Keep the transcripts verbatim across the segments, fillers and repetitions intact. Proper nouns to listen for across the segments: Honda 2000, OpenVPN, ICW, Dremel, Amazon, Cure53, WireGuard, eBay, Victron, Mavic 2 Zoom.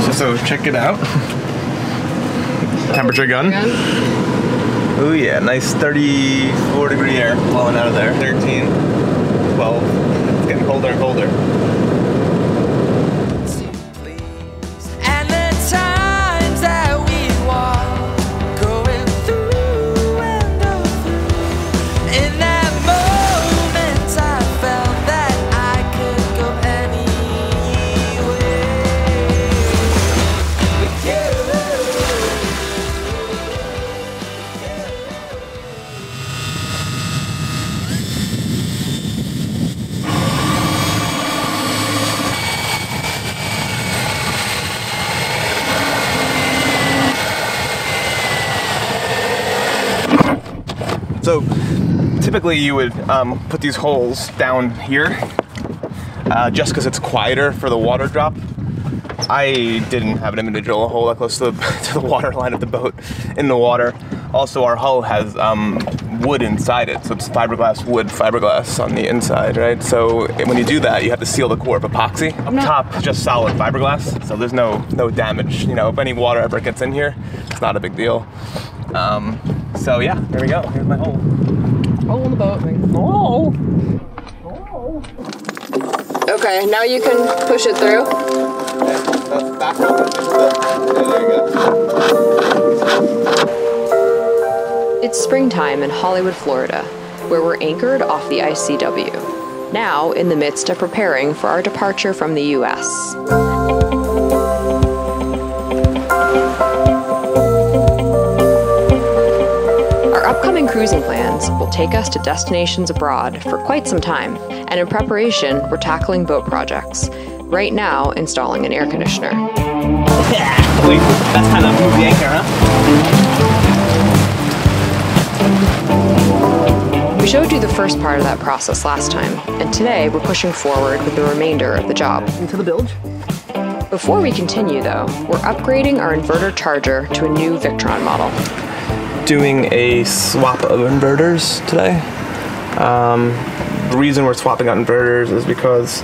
so, so check it out. Temperature gun. Oh yeah, nice thirty-four degree air blowing out of there. thirteen, twelve, it's getting colder and colder. So typically you would um, put these holes down here uh, just because it's quieter for the water drop. I didn't have an individual hole that close to the, to the water line of the boat in the water. Also, our hull has um, wood inside it, so it's fiberglass wood, fiberglass on the inside, right? So when you do that, you have to seal the core of epoxy. Up top, just solid fiberglass, so there's no, no damage. You know, if any water ever gets in here, it's not a big deal. Um, So yeah, there we go. Here's my hole. Hole in the boat. Oh. Oh. Okay, now you can push it through. Okay, back up. There you go. It's springtime in Hollywood, Florida, where we're anchored off the I C W. Now in the midst of preparing for our departure from the U S Cruising plans will take us to destinations abroad for quite some time, and in preparation, we're tackling boat projects. Right now, installing an air conditioner. Yeah, that's kind of moved the anchor, huh? We showed you the first part of that process last time, and today we're pushing forward with the remainder of the job. Into the bilge. Before we continue, though, we're upgrading our inverter charger to a new Victron model. Doing a swap of inverters today. Um, the reason we're swapping out inverters is because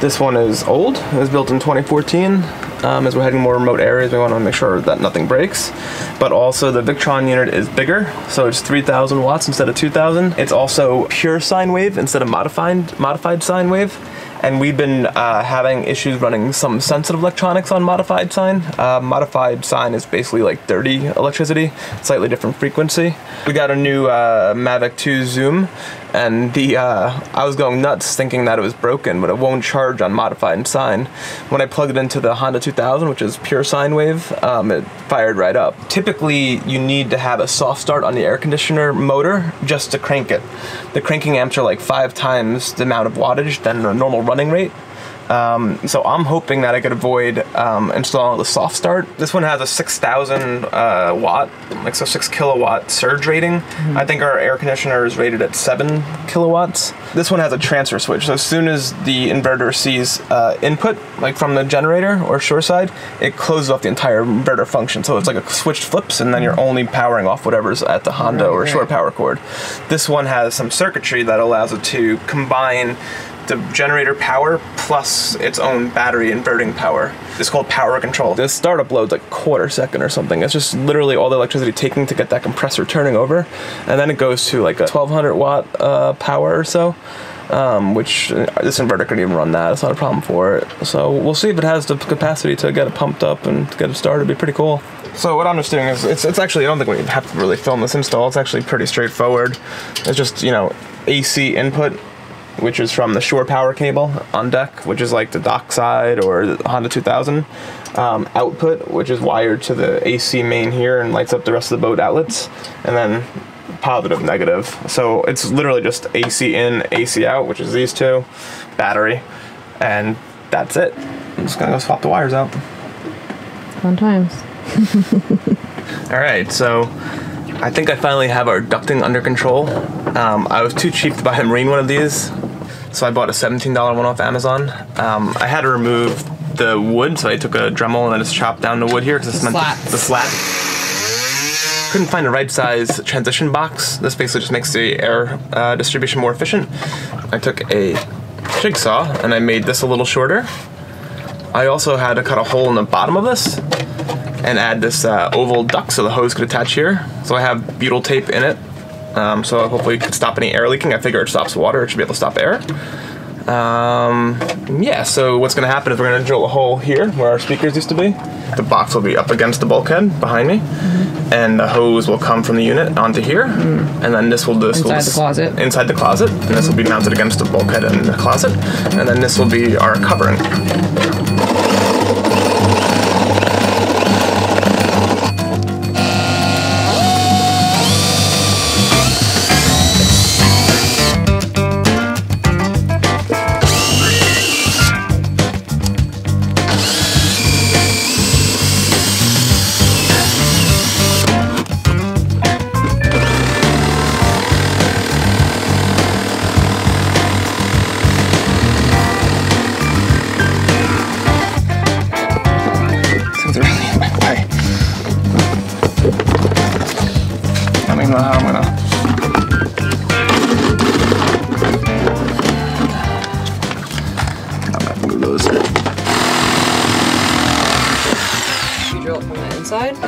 this one is old. It was built in twenty fourteen. Um, as we're heading more remote areas, we want to make sure that nothing breaks. But also the Victron unit is bigger, so it's three thousand watts instead of two thousand. It's also pure sine wave instead of modified, modified sine wave. And we've been uh, having issues running some sensitive electronics on modified sine. Uh, modified sine is basically like dirty electricity, slightly different frequency. We got a new uh, Mavic two Zoom, and the uh, I was going nuts thinking that it was broken, but it won't charge on modified sine. When I plugged it into the Honda two thousand, which is pure sine wave, um, it fired right up. Typically, you need to have a soft start on the air conditioner motor just to crank it. The cranking amps are like five times the amount of wattage than a normal running rate. Um, so I'm hoping that I could avoid um, installing the soft start. This one has a six thousand uh, watt, like so six kilowatt surge rating. Mm-hmm. I think our air conditioner is rated at seven kilowatts. This one has a transfer switch. So as soon as the inverter sees uh, input, like from the generator or shore side, it closes off the entire inverter function. So it's like a switch flips and then you're only powering off whatever's at the Honda right, or shore right. power cord. This one has some circuitry that allows it to combine the generator power plus its own battery inverting power. It's called power control. This startup load's like quarter second or something. It's just literally all the electricity taking to get that compressor turning over, and then it goes to like a twelve hundred watt uh, power or so, um, which uh, this inverter could even run that. It's not a problem for it. So we'll see if it has the capacity to get it pumped up and to get it started. It'd be pretty cool. So what I'm just doing is, it's, it's actually, I don't think we have to really film this install. It's actually pretty straightforward. It's just, you know, A C input, which is from the shore power cable on deck, which is like the dock side or the Honda two thousand. Um, output, which is wired to the A C main here and lights up the rest of the boat outlets. And then positive, negative. So it's literally just A C in, A C out, which is these two, battery, and that's it. I'm just gonna go swap the wires out. Fun times. All right, so I think I finally have our ducting under control. Um, I was too cheap to buy a marine one of these, so I bought a seventeen dollar one off Amazon. Um, I had to remove the wood, so I took a Dremel and I just chopped down the wood here because it's meant to, the slat. Couldn't find the right size transition box. This basically just makes the air uh, distribution more efficient. I took a jigsaw and I made this a little shorter. I also had to cut a hole in the bottom of this and add this uh, oval duct so the hose could attach here. So I have butyl tape in it, um, so hopefully it could stop any air leaking. I figure it stops water, it should be able to stop air. Um, yeah, so what's gonna happen is we're gonna drill a hole here where our speakers used to be. The box will be up against the bulkhead behind me, mm-hmm. and the hose will come from the unit onto here, mm-hmm. and then this will this inside will, the closet. Inside the closet, and this will be mounted against the bulkhead in the closet, and then this will be our covering.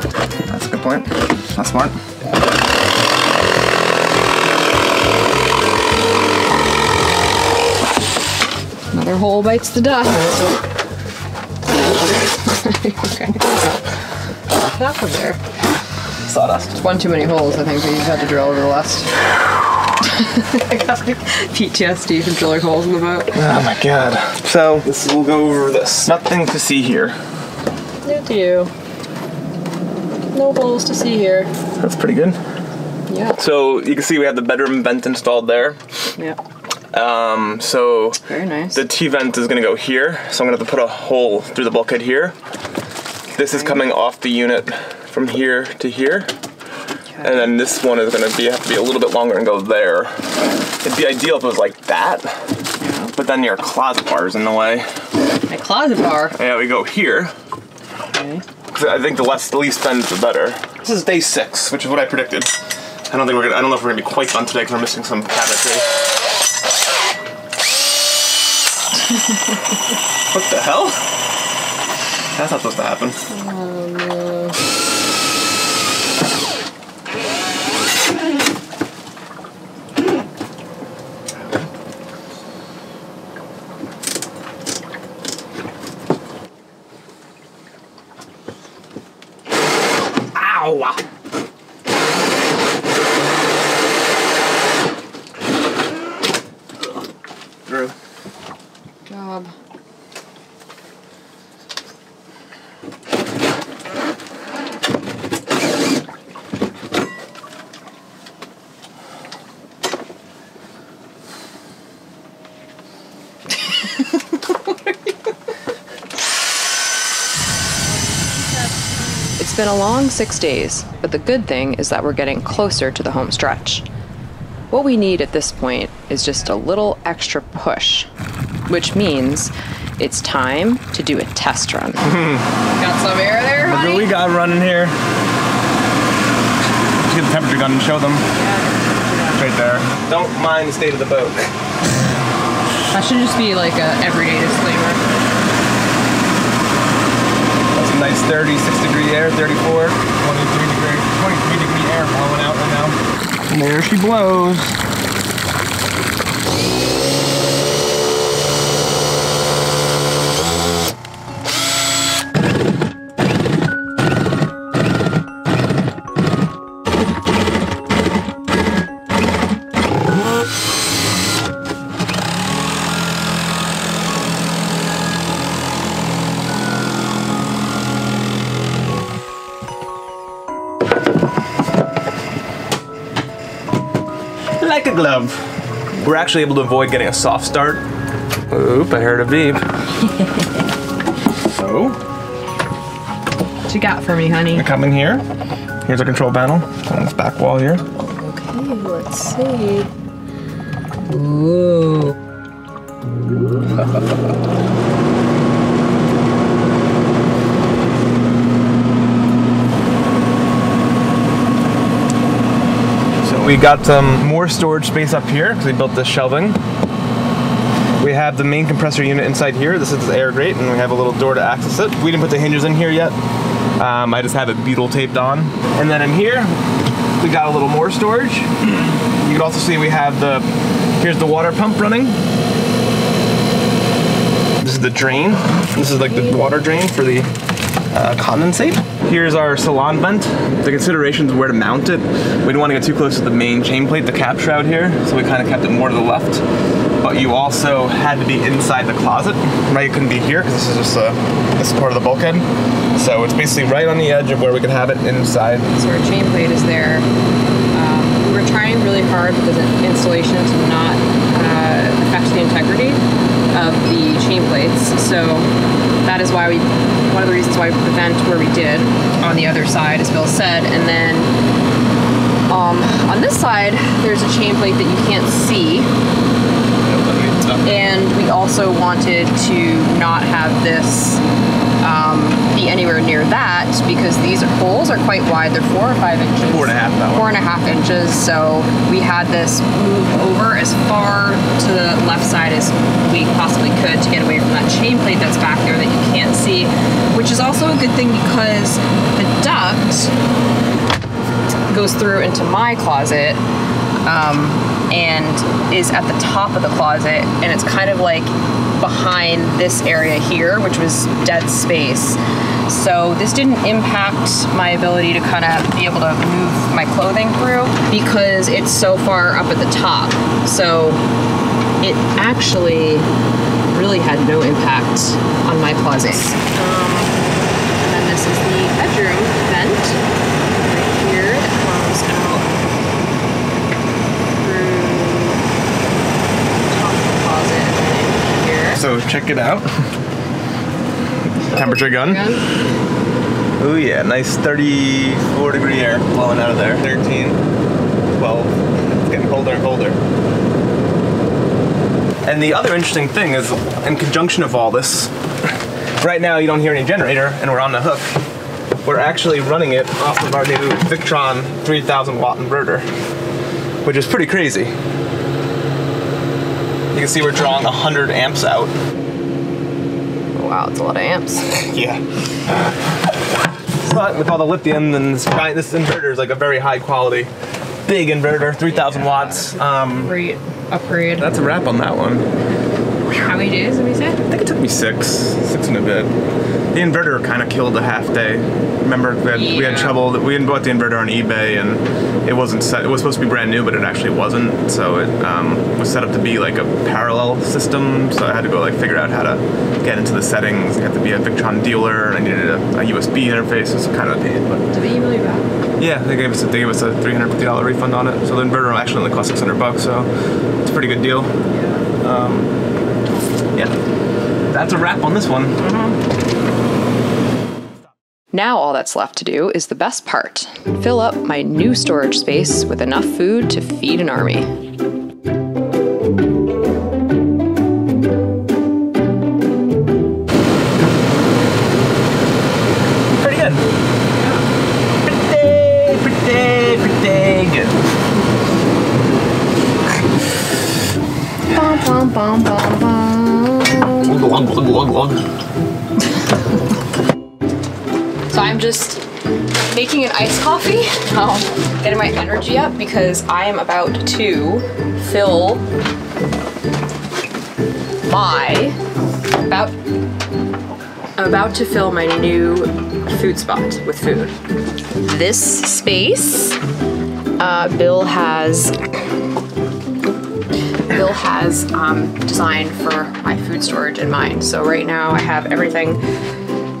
That's a good point. That's smart. Another hole bites the dust. Okay. What's that from there? Sawdust. It's one too many holes, I think, that you've had to drill over the last. I got like P T S D from drilling holes in the boat. Oh my god. So, this we'll go over this. Nothing to see here. No to you. No holes to see here. That's pretty good. Yeah. So you can see we have the bedroom vent installed there. Yeah. Um, so very nice. The T-vent is going to go here, so I'm going to have to put a hole through the bulkhead here. Okay. This is coming off the unit from here to here. Okay. And then this one is going to be have to be a little bit longer and go there. It'd be ideal if it was like that, yeah. But then your closet bar is in the way. My closet bar? Yeah, we go here. Okay. I think the less, the least bends, the better. This is day six, which is what I predicted. I don't think we're gonna, I don't know if we're gonna be quite done today because we're missing some cabinetry. What the hell? That's not supposed to happen. Oh job. It's been a long six days, but the good thing is that we're getting closer to the home stretch. What we need at this point is just a little extra push, which means it's time to do a test run. Got some air there, honey? Look what we got running here. Let's get the temperature gun and show them. Yeah. It's right there. Don't mind the state of the boat. That should just be like an everyday disclaimer. Got some nice thirty-six degree air, thirty-four, twenty-three degree, twenty-three degree air blowing out right now. And there she blows. Like a glove. We're actually able to avoid getting a soft start. Oop, I heard a beep. So? What you got for me, honey? I come in here. Here's our control panel on this back wall here. Okay, let's see. Ooh. We got some more storage space up here because we built this shelving. We we have the main compressor unit inside here. This is the air grate, and we have a little door to access it. We didn't put the hinges in here yet. Um, I just have it beetle taped on. And then in here, we got a little more storage. You can also see we have the, here's the water pump running. This is the drain. This is like the water drain for the uh, condensate. Here's our salon vent. The considerations where to mount it. We didn't want to get too close to the main chain plate, the cap shroud here, so we kind of kept it more to the left. But you also had to be inside the closet, right? You couldn't be here because this is just a, this is part of the bulkhead. So it's basically right on the edge of where we could have it inside. So our chain plate is there. Um, we were trying really hard because the installation is not uh, affects the integrity of the chain plates. So that is why we, one of the reasons why we prevent where we did on the other side, as Bill said. And then um, on this side, there's a chain plate that you can't see. And we also wanted to not have this um, be anywhere near that because these holes are quite wide. They're four or five inches. Four and a half, that one. Four and a half inches. So we had this move over as far to the left side as we possibly could to get away from that chain plate that's back there that you can't see, which is also a good thing because the duct goes through into my closet. Um, and is at the top of the closet, and it's kind of like behind this area here, which was dead space. So this didn't impact my ability to kind of be able to move my clothing through because it's so far up at the top. So it actually really had no impact on my closet. Um, and then this is the bedroom vent right here that comes out. So check it out. Temperature gun. Oh yeah, nice thirty-four degree air blowing out of there. thirteen, twelve, it's getting colder and colder. And the other interesting thing is, in conjunction of all this, right now you don't hear any generator and we're on the hook. We're actually running it off of our new Victron three thousand watt inverter, which is pretty crazy. You can see we're drawing one hundred amps out. Wow, it's a lot of amps. Yeah. But with all the lithium and this, giant, this inverter is like a very high quality, big inverter, three thousand yeah, watts. Um, great upgrade. That's a wrap on that one. How many days did we say? I think it took me six, six and a bit. The inverter kind of killed a half day. Remember, we had, yeah. we had trouble. We had bought the inverter on eBay, and it wasn't set. It was supposed to be brand new, but it actually wasn't. So it um, was set up to be like a parallel system. So I had to go like figure out how to get into the settings. I had to be a Victron dealer, and I needed a, a U S B interface. It was kind of a pain. But did they email you back? Yeah, they gave us a, they gave us a three hundred fifty dollar refund on it. So the inverter actually only cost six hundred bucks. So it's a pretty good deal. Yeah. Um, yeah. That's a wrap on this one. Mm-hmm. Now all that's left to do is the best part. Fill up my new storage space with enough food to feed an army. Pretty good. Pretty, pretty, pretty good. Bum, bum, bum, bum, bum. Glug, glug, glug, glug. So I'm just making an iced coffee, um, getting my energy up because I am about to fill my, about, I'm about to fill my new food spot with food. This space, uh, Bill has, Bill has um, designed for my food storage in mind. So right now I have everything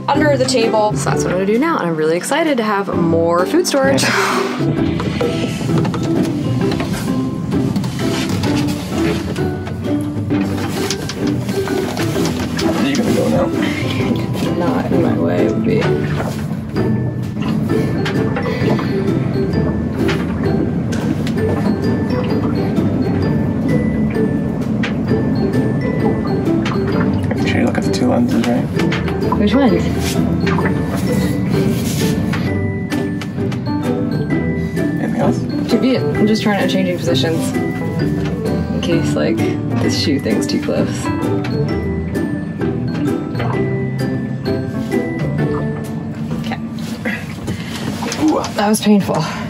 under the table. So that's what I'm gonna do now, and I'm really excited to have more food storage. Are you gonna go now? Not in my way would be. I'm sure you look at the two lenses, right? Which one? Anything else? Could be it. I'm just trying to change positions in case, like, This shoe thing's too close. Okay. Ooh, that was painful.